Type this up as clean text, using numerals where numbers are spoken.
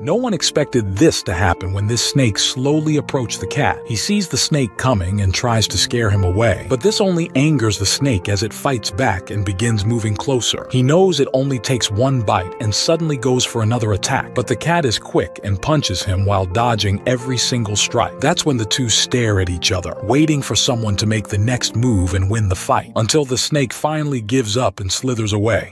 No one expected this to happen when this snake slowly approached the cat. He sees the snake coming and tries to scare him away, but this only angers the snake as it fights back and begins moving closer. He knows it only takes one bite and suddenly goes for another attack, but the cat is quick and punches him while dodging every single strike. That's when the two stare at each other, waiting for someone to make the next move and win the fight, until the snake finally gives up and slithers away.